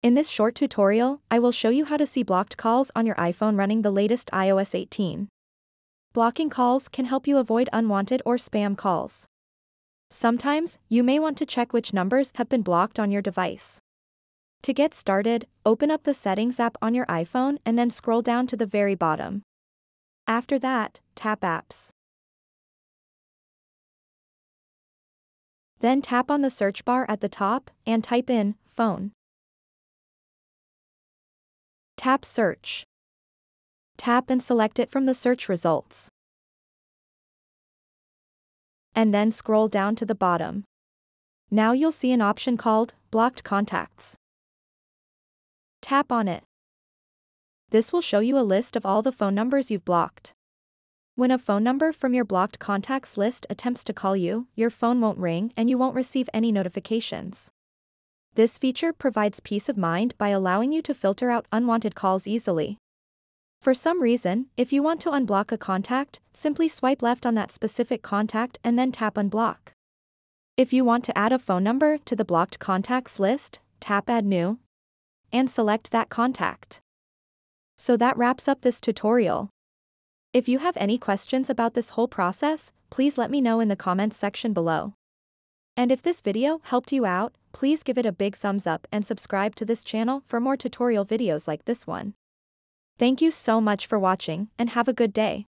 In this short tutorial, I will show you how to see blocked calls on your iPhone running the latest iOS 18. Blocking calls can help you avoid unwanted or spam calls. Sometimes, you may want to check which numbers have been blocked on your device. To get started, open up the Settings app on your iPhone and then scroll down to the very bottom. After that, tap Apps. Then tap on the search bar at the top and type in Phone. Tap Search. Tap and select it from the search results. And then scroll down to the bottom. Now you'll see an option called Blocked Contacts. Tap on it. This will show you a list of all the phone numbers you've blocked. When a phone number from your blocked contacts list attempts to call you, your phone won't ring and you won't receive any notifications. This feature provides peace of mind by allowing you to filter out unwanted calls easily. For some reason, if you want to unblock a contact, simply swipe left on that specific contact and then tap Unblock. If you want to add a phone number to the blocked contacts list, tap Add New and select that contact. So that wraps up this tutorial. If you have any questions about this whole process, please let me know in the comments section below. And if this video helped you out, please give it a big thumbs up and subscribe to this channel for more tutorial videos like this one. Thank you so much for watching and have a good day.